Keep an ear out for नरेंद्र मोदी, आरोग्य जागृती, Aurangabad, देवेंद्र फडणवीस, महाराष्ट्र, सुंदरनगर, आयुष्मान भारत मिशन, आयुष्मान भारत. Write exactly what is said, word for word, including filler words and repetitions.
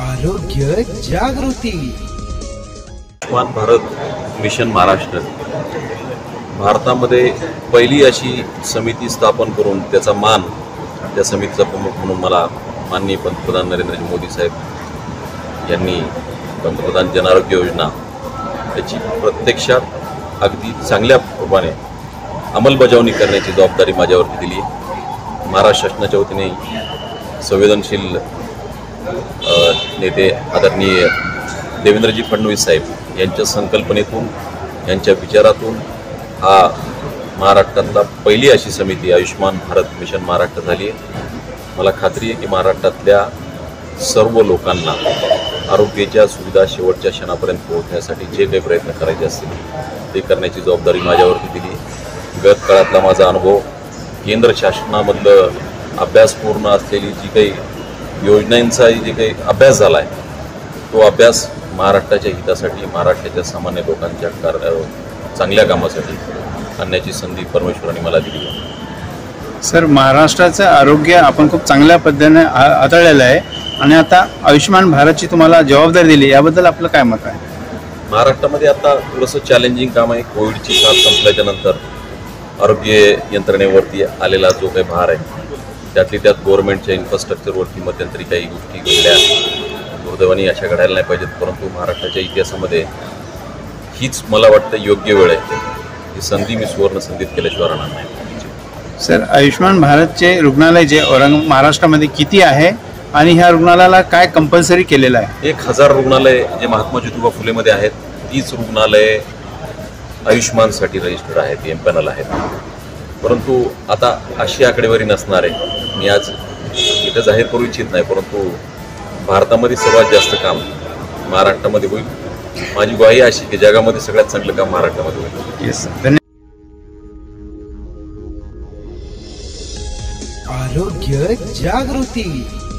आरोग्य जागृती। आयुष्मान भारत मिशन महाराष्ट्र भारतामध्ये पहिली अशी समिती स्थापन करून त्याचा मान त्या समितीचा प्रमुख म्हणून मला माननीय पंतप्रधान नरेंद्र मोदी साहेब यांनी पंतप्रधान जन आरोग्य योजना त्याची प्रत्यक्षात अगदी चांगल्या प्रमाणे अंमलबजावणी करण्याची जबाबदारी माझ्यावरती दिली आहे। महाराष्ट्र शासनाच्या वतीने संवेदनशील नेते आदरणीय देवेंद्रजी फडणवीस साहेब यांच्या संकल्पनेतून यांच्या विचारातून हा महाराष्ट्रातला पहिली अशी समिती आयुष्मान भारत मिशन महाराष्ट्र झाली आहे। मला खात्री आहे की महाराष्ट्रातल्या सर्व लोकांना आरोग्याच्या सुविधा शेवटच्या क्षणापर्यंत पोहोचण्यासाठी जे काही प्रयत्न करायचे असतील ते करण्याची जबाबदारी माझ्यावरती दिली। गत काळातला माझा अनुभव, केंद्र शासनामधलं अभ्यासपूर्ण असलेली जी काही योजनांचा जे काही अभ्यास झाला आहे तो अभ्यास महाराष्ट्राच्या हितासाठी, महाराष्ट्राच्या सामान्य लोकांच्या कार चांगल्या कामासाठी आणण्याची संधी परमेश्वराने मला दिली। सर, महाराष्ट्राचं आरोग्य आपण खूप चांगल्या पद्धतीने हाताळलेलं आहे आणि आता आयुष्मान भारतची तुम्हाला जबाबदारी दिली, याबद्दल आपलं काय मत आहे? महाराष्ट्रामध्ये आता थोडंसं चॅलेंजिंग काम आहे। कोविडची साथ संपल्याच्यानंतर आरोग्य यंत्रणेवरती आलेला जो काही भार आहे त्यातली त्यात गव्हर्नमेंटच्या इन्फ्रास्ट्रक्चरवरती मध्यंतरी काही गोष्टी घडल्या, दुर्दैवाने अशा घडायला नाही पाहिजेत। परंतु महाराष्ट्राच्या इतिहासामध्ये हीच मला वाटतं योग्य वेळ आहे, ही संधी मी सुवर्ण संधीत केल्याशिवाय राहणार नाही। सर, आयुष्मान भारतचे रुग्णालय जे औरंग महाराष्ट्रामध्ये किती आहे आणि ह्या रुग्णालयाला काय कंपल्सरी केलेलं आहे? एक हजार रुग्णालय जे महात्मा ज्योतिबा फुलेमध्ये आहेत तीच रुग्णालय आयुष्मानसाठी रजिस्टर्ड आहेत, एम पॅनल आहेत। परंतु आता अशी आकडेवारी नसणार आहे, मी आज इथं जाहीर करू इच्छित नाही, परंतु भारतामध्ये सर्वात जास्त काम महाराष्ट्रामध्ये होईल। माझी ग्वाही अशी की जगामध्ये सगळ्यात चांगलं काम महाराष्ट्रामध्ये होईल। येस, धन्यवाद। आरोग्य जागृती।